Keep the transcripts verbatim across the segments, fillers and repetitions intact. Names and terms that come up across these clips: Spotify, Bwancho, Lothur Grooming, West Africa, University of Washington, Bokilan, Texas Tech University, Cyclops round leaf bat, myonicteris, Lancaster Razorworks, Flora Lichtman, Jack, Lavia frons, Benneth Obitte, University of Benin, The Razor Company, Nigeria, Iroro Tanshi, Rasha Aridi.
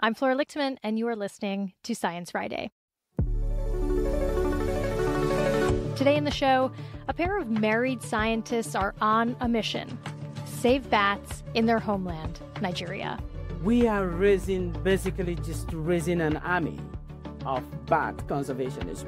I'm Flora Lichtman, and you are listening to Science Friday. Today in the show, a pair of married scientists are on a mission. Save bats in their homeland, Nigeria. We are raising, basically just raising an army of bat conservationists.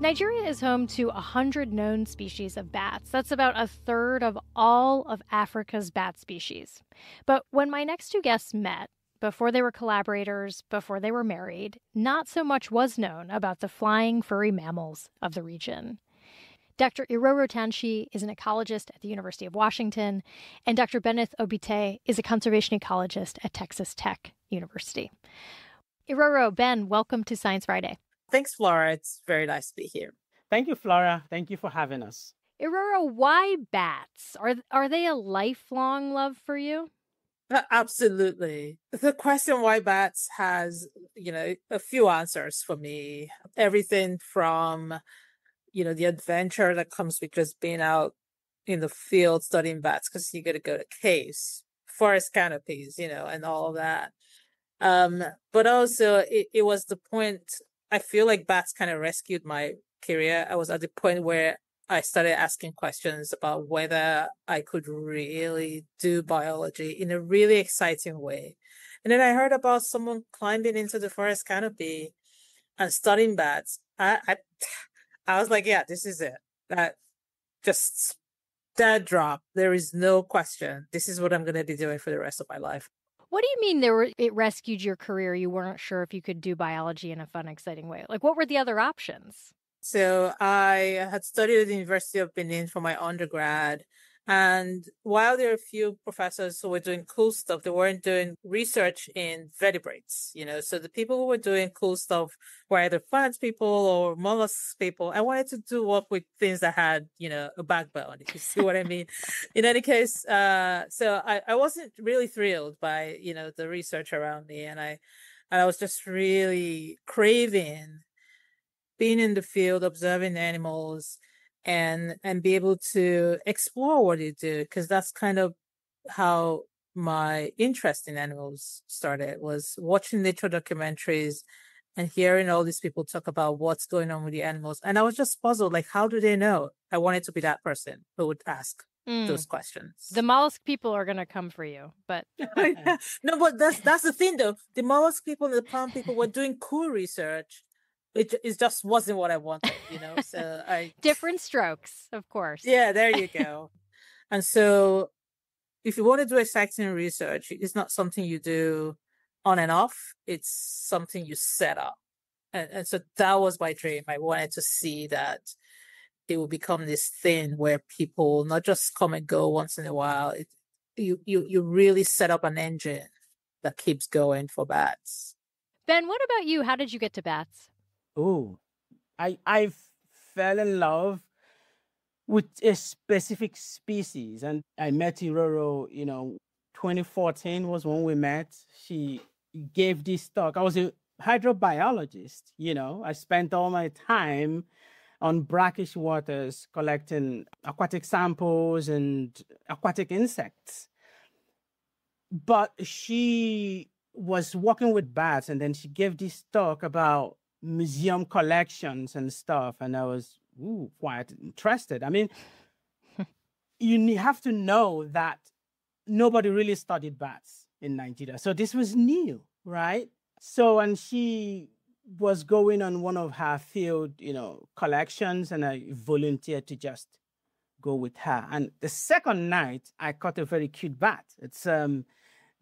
Nigeria is home to one hundred known species of bats. That's about a third of all of Africa's bat species. But when my next two guests met, before they were collaborators, before they were married, not so much was known about the flying furry mammals of the region. Doctor Iroro Tanshi is an ecologist at the University of Washington, and Doctor Benneth Obitte is a conservation ecologist at Texas Tech University. Iroro, Ben, welcome to Science Friday. Thanks, Flora. It's very nice to be here. Thank you, Flora. Thank you for having us. Iroro, why bats? Are, are they a lifelong love for you? Absolutely. The question why bats has, you know, a few answers for me. Everything from, you know, the adventure that comes with just being out in the field studying bats, because you got to go to caves, forest canopies, you know, and all of that. Um, but also, it, it was the point... I feel like bats kind of rescued my career. I was at the point where I started asking questions about whether I could really do biology in a really exciting way. And then I heard about someone climbing into the forest canopy and studying bats. I I, I was like, yeah, this is it. That just that drop. There is no question. This is what I'm going to be doing for the rest of my life. What do you mean there were, it rescued your career? You weren't sure if you could do biology in a fun, exciting way. Like, what were the other options? So I had studied at the University of Benin for my undergrad. And while there were a few professors who were doing cool stuff, they weren't doing research in vertebrates, you know. So the people who were doing cool stuff were either plant people or mollusk people. I wanted to do work with things that had, you know, a backbone, if you see what I mean. In any case, uh, so I, I wasn't really thrilled by, you know, the research around me. And I, and I was just really craving being in the field, observing animals, and and be able to explore what you do, because that's kind of how my interest in animals started, was watching nature documentaries and hearing all these people talk about what's going on with the animals. And I was just puzzled, like, how do they know? I wanted to be that person who would ask mm. those questions. The mollusk people are going to come for you, but... No, but that's, that's the thing, though. The mollusk people and the plant people were doing cool research. It, it just wasn't what I wanted, you know, so I... Different strokes, of course. Yeah, there you go. And so if you want to do exciting research, it's not something you do on and off. It's something you set up. And, and so that was my dream. I wanted to see that it would become this thing where people not just come and go once in a while. It, you, you, you really set up an engine that keeps going for bats. Ben, what about you? How did you get to bats? Oh, I I fell in love with a specific species, and I met Iroro, you know, twenty fourteen was when we met. She gave this talk. I was a hydrobiologist, you know. I spent all my time on brackish waters collecting aquatic samples and aquatic insects. But she was working with bats, and then she gave this talk about museum collections and stuff. And I was ooh, quite interested. I mean, you have to know that nobody really studied bats in Nigeria. So this was new, right? So, and she was going on one of her field, you know, collections, and I volunteered to just go with her. And the second night, I caught a very cute bat. It's um.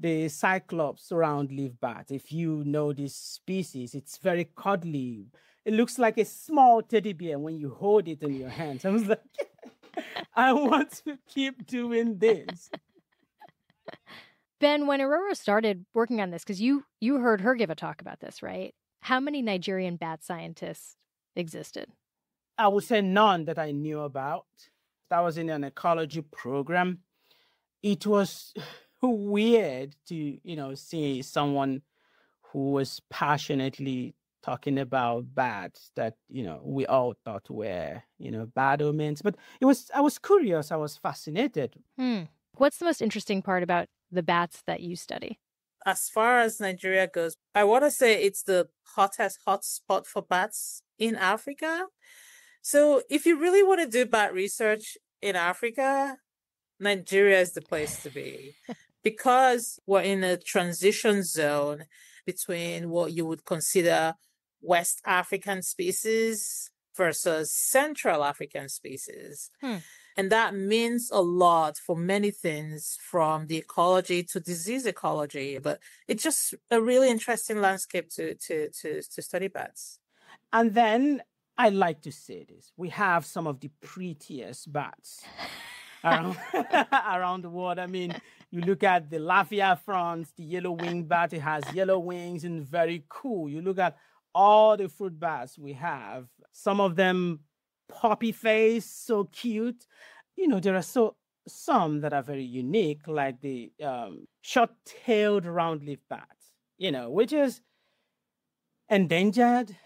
the Cyclops round leaf bat. If you know this species, it's very cuddly. It looks like a small teddy bear when you hold it in your hands. I was like, I want to keep doing this. Ben, when Iroro started working on this, because you, you heard her give a talk about this, right? How many Nigerian bat scientists existed? I would say none that I knew about. I was in an ecology program. It was... weird to, you know, see someone who was passionately talking about bats that, you know, we all thought were, you know, bad omens. But it was, I was curious. I was fascinated. Hmm. What's the most interesting part about the bats that you study? As far as Nigeria goes, I want to say it's the hottest hot spot for bats in Africa. So if you really want to do bat research in Africa, Nigeria is the place to be because we're in a transition zone between what you would consider West African species versus Central African species. Hmm. And that means a lot for many things, from the ecology to disease ecology. But it's just a really interesting landscape to to to, to study bats. And then I like to say this. We have some of the prettiest bats around, around the world. I mean, you look at the Lavia frons, the yellow-winged bat. It has yellow wings and very cool. You look at all the fruit bats we have, some of them poppy face, so cute. You know, there are so some that are very unique, like the um, short-tailed round leaf bat, you know, which is endangered.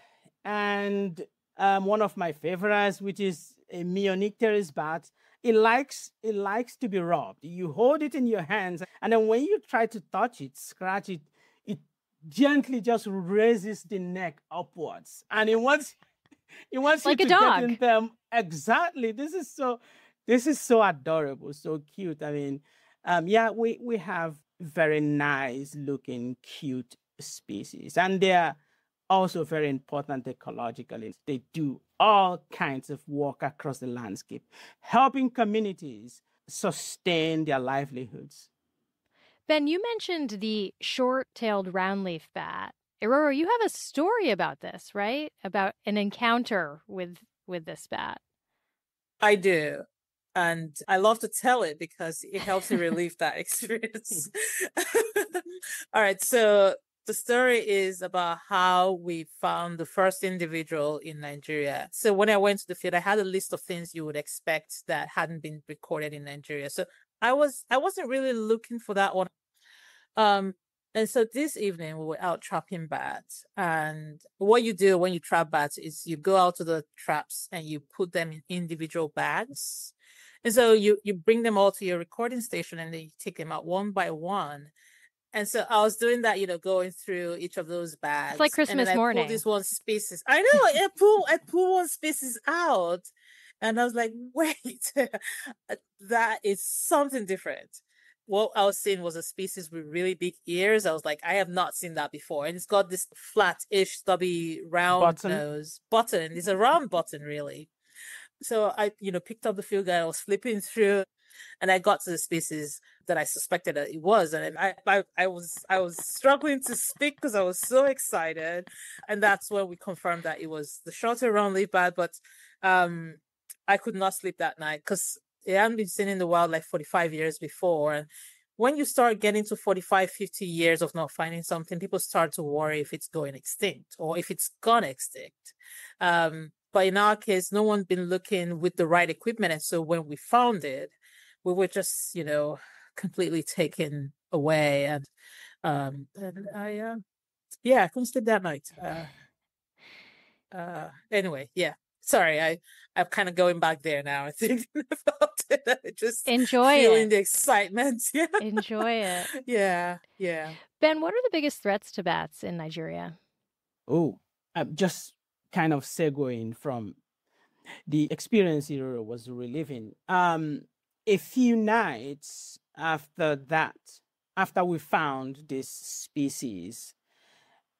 And um, one of my favorites, which is a myonicteris bat, it likes it likes to be rubbed. You hold it in your hands, and then when you try to touch it, scratch it, it gently just raises the neck upwards, and it wants. It wants like you to get in them. Exactly. This is so this is so adorable, so cute. I mean, um, yeah, we, we have very nice looking, cute species. And they're also very important ecologically. They do all kinds of work across the landscape, helping communities sustain their livelihoods. Ben, you mentioned the short-tailed roundleaf bat. Iroro, you have a story about this, right? About an encounter with with this bat. I do. And I love to tell it because it helps me relieve that experience. All right. So the story is about how we found the first individual in Nigeria. So when I went to the field, I had a list of things you would expect that hadn't been recorded in Nigeria. So I was I wasn't really looking for that one. Um And so this evening we were out trapping bats, and what you do when you trap bats is you go out to the traps and you put them in individual bags. And so you, you bring them all to your recording station and then you take them out one by one. And so I was doing that, you know, going through each of those bags. It's like Christmas morning. I pulled this one species. I know, I pull, I pull one species out and I was like, wait, that is something different. What I was seeing was a species with really big ears. I was like, I have not seen that before. And it's got this flat-ish, stubby, round button. nose button. It's a round button, really. So I, you know, picked up the field guide. I was flipping through, and I got to the species that I suspected that it was. And I, I, I was, I was struggling to speak because I was so excited. And that's when we confirmed that it was the short-tailed round leaf bat. But um, I could not sleep that night because it hadn't been seen in the wild like forty-five years before. And when you start getting to forty-five, fifty years of not finding something, people start to worry if it's going extinct or if it's gone extinct. Um, but in our case, no one's been looking with the right equipment. And so when we found it, we were just, you know, completely taken away. And, um, and I, uh, yeah, I couldn't sleep that night. Uh, uh, anyway, yeah. Sorry, I, I'm kind of going back there now. I think about it. Just enjoy feeling it. The excitement. Yeah. Enjoy it. Yeah, yeah. Ben, what are the biggest threats to bats in Nigeria? Oh, I'm just kind of segueing from the experience Iroro was reliving. Um, a few nights after that, after we found this species,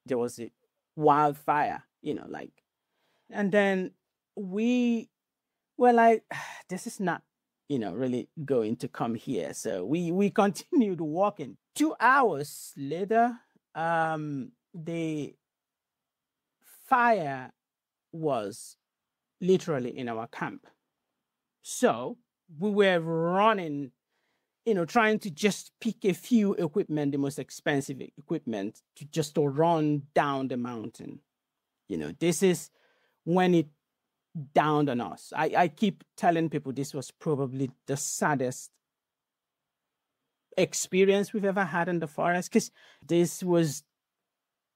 there was a wildfire, you know, like, and then we were like, this is not, you know, really going to come here. So we, we continued walking. Two hours later, um, the fire was literally in our camp. So we were running, you know, trying to just pick a few equipment, the most expensive equipment, to just to run down the mountain. You know, this is when it downed on us. I, I keep telling people this was probably the saddest experience we've ever had in the forest, because this was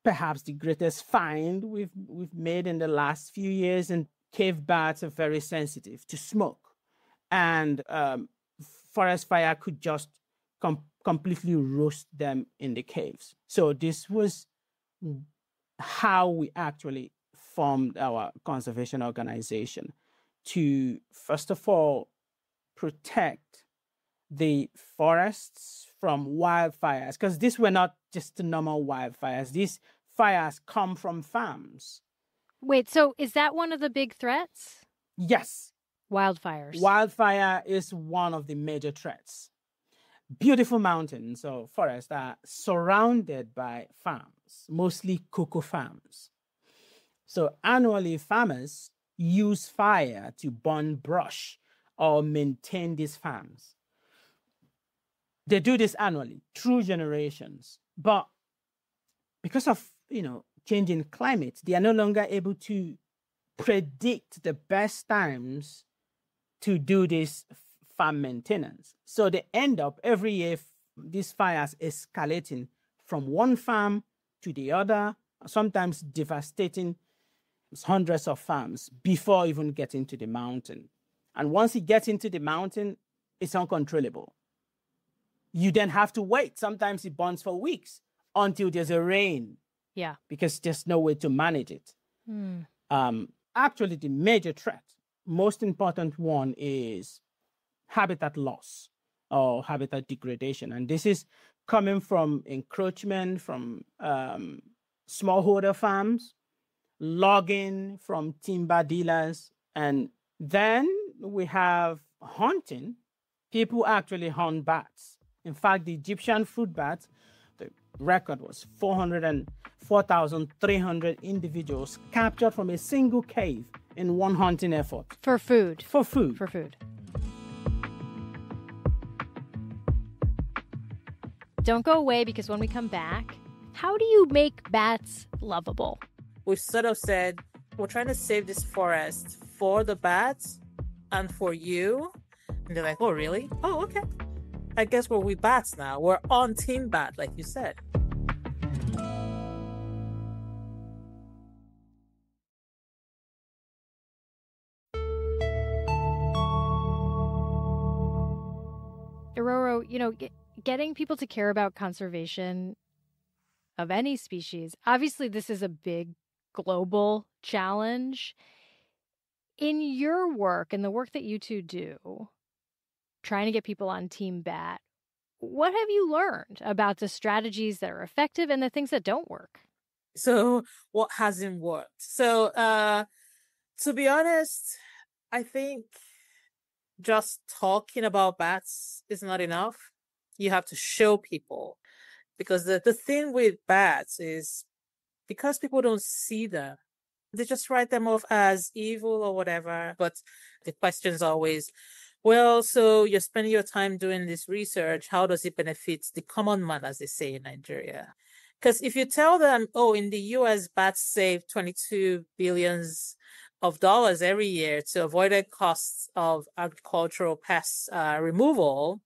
perhaps the greatest find we've we've made in the last few years. And cave bats are very sensitive to smoke, and um, forest fire could just com- completely roast them in the caves. So this was how we actually formed our conservation organization, to, first of all, protect the forests from wildfires, because these were not just the normal wildfires. These fires come from farms. Wait, so is that one of the big threats? Yes. Wildfires. Wildfire is one of the major threats. Beautiful mountains or forests are surrounded by farms, mostly cocoa farms. So annually, farmers use fire to burn brush or maintain these farms. They do this annually through generations, but because of, you know, changing climate, they are no longer able to predict the best times to do this farm maintenance. So they end up every year, these fires escalating from one farm to the other, sometimes devastating hundreds of farms before even getting to the mountain. And once it gets into the mountain, it's uncontrollable. You then have to wait. Sometimes it burns for weeks until there's a rain. Yeah. Because there's no way to manage it. Mm. Um, actually, the major threat, most important one, is habitat loss or habitat degradation. And this is coming from encroachment, from um, smallholder farms, logging from timber dealers. And then we have hunting. People actually hunt bats. In fact, the Egyptian fruit bat, the record was four hundred and four thousand three hundred individuals captured from a single cave in one hunting effort. For food. For food. For food. Don't go away, because when we come back, how do you make bats lovable? We've sort of said, we're trying to save this forest for the bats and for you. And they're like, oh, really? Oh, okay. I guess we're with bats now. We're on Team Bat, like you said. Iroro, you know, get, getting people to care about conservation of any species, obviously this is a big global challenge. In your work and the work that you two do, trying to get people on Team Bat, what have you learned about the strategies that are effective and the things that don't work? So what hasn't worked? So uh, to be honest, I think just talking about bats is not enough. You have to show people, because the, the thing with bats is, because people don't see them, they just write them off as evil or whatever. But the question's always, well, so you're spending your time doing this research. How does it benefit the common man, as they say in Nigeria? Because if you tell them, oh, in the U S, bats save twenty-two billions of dollars every year to avoid the costs of agricultural pest uh, removal,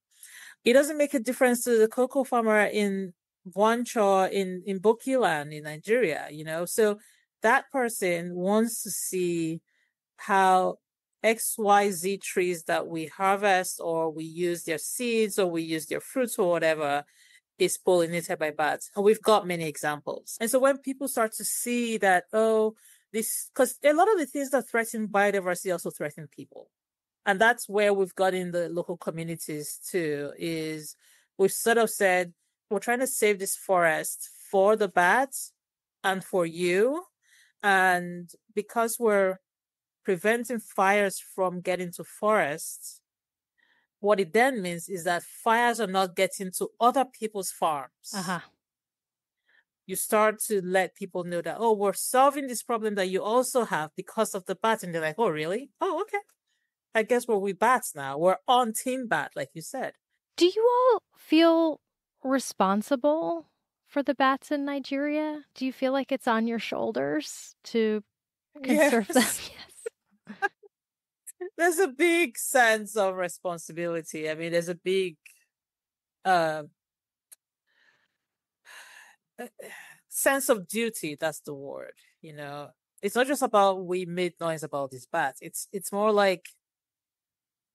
it doesn't make a difference to the cocoa farmer in Bwancho, in, in Bokilan, in Nigeria, you know? So that person wants to see how X Y Z trees that we harvest, or we use their seeds, or we use their fruits, or whatever, is pollinated by bats. And we've got many examples. And so when people start to see that, oh, this, because a lot of the things that threaten biodiversity also threaten people. And that's where we've got in the local communities too, is we've sort of said, we're trying to save this forest for the bats and for you. And because we're preventing fires from getting to forests, what it then means is that fires are not getting to other people's farms. Uh-huh. You start to let people know that, oh, we're solving this problem that you also have because of the bats. And they're like, oh, really? Oh, okay. I guess we're with bats now. We're on Team Bat, like you said. Do you all feel responsible for the bats in Nigeria? Do you feel like it's on your shoulders to conserve yes. them? Yes. There's a big sense of responsibility. I mean, there's a big uh, sense of duty. That's the word. You know, it's not just about we made noise about these bats. It's it's more like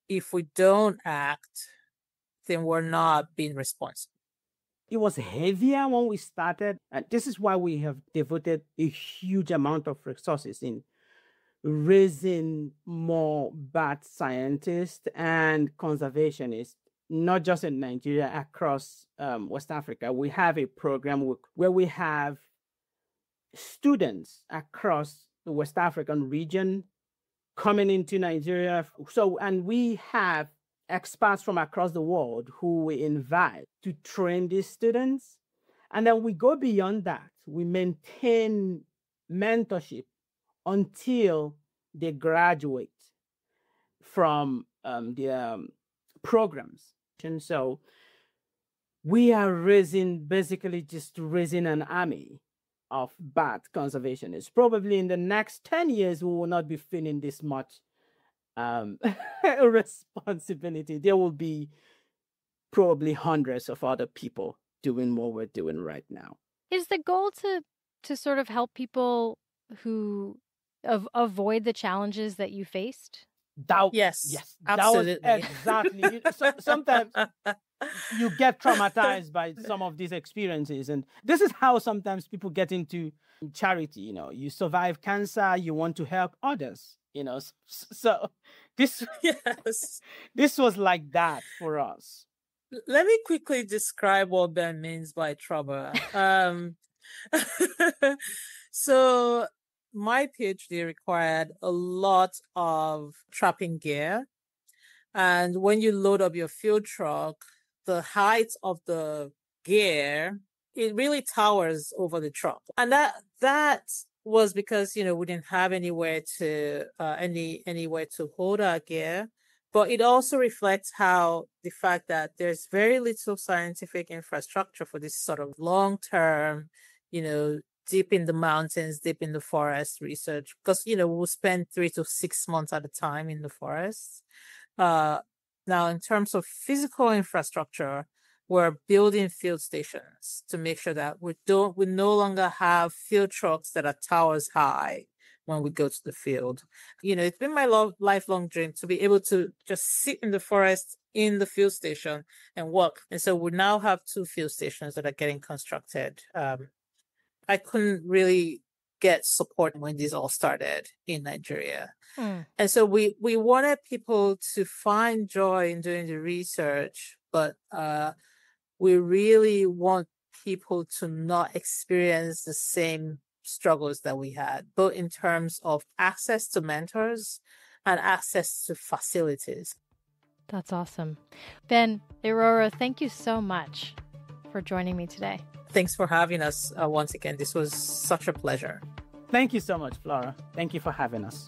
if we don't act, they were not being responsive. It was heavier when we started, and this is why we have devoted a huge amount of resources in raising more bat scientists and conservationists, not just in Nigeria, across um, West Africa. We have a program where we have students across the West African region coming into Nigeria. So, and we have experts from across the world who we invite to train these students. And then we go beyond that. We maintain mentorship until they graduate from um, their um, programs. And so we are raising, basically just raising an army of bat conservationists. Probably in the next ten years, we will not be feeling this much um, responsibility. There will be probably hundreds of other people doing what we're doing right now. Is the goal to to sort of help people who av- avoid the challenges that you faced? That, yes, yes, absolutely. That was exactly. You, so, sometimes you get traumatized by some of these experiences, and this is how sometimes people get into charity. You know, you survive cancer, you want to help others. You know, so, so this yes, this was like that for us. Let me quickly describe what Ben means by trauma. Um, so. My PhD required a lot of trapping gear. And when you load up your field truck, the height of the gear, it really towers over the truck. And that that was because, you know, we didn't have anywhere to uh, any anywhere to hold our gear. But it also reflects how the fact that there's very little scientific infrastructure for this sort of long-term, you know, deep in the mountains, deep in the forest research, because, you know, we'll spend three to six months at a time in the forest. Uh, now, in terms of physical infrastructure, we're building field stations to make sure that we don't, we no longer have field trucks that are towers high when we go to the field. You know, it's been my lo- lifelong dream to be able to just sit in the forest in the field station and work. And so we now have two field stations that are getting constructed. Um, I couldn't really get support when this all started in Nigeria. Mm. And so we, we wanted people to find joy in doing the research, but uh, we really want people to not experience the same struggles that we had, both in terms of access to mentors and access to facilities. That's awesome. Ben, Iroro, thank you so much for joining me today. Thanks for having us uh, once again. This was such a pleasure. Thank you so much, Flora. Thank you for having us.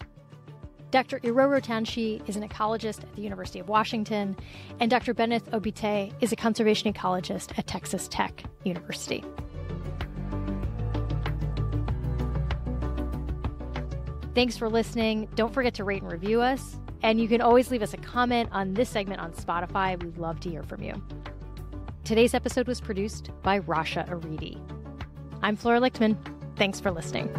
Doctor Iroro Tanshi is an ecologist at the University of Washington, and Doctor Benneth Obitte is a conservation ecologist at Texas Tech University. Thanks for listening. Don't forget to rate and review us. And you can always leave us a comment on this segment on Spotify. We'd love to hear from you. Today's episode was produced by Rasha Aridi. I'm Flora Lichtman. Thanks for listening.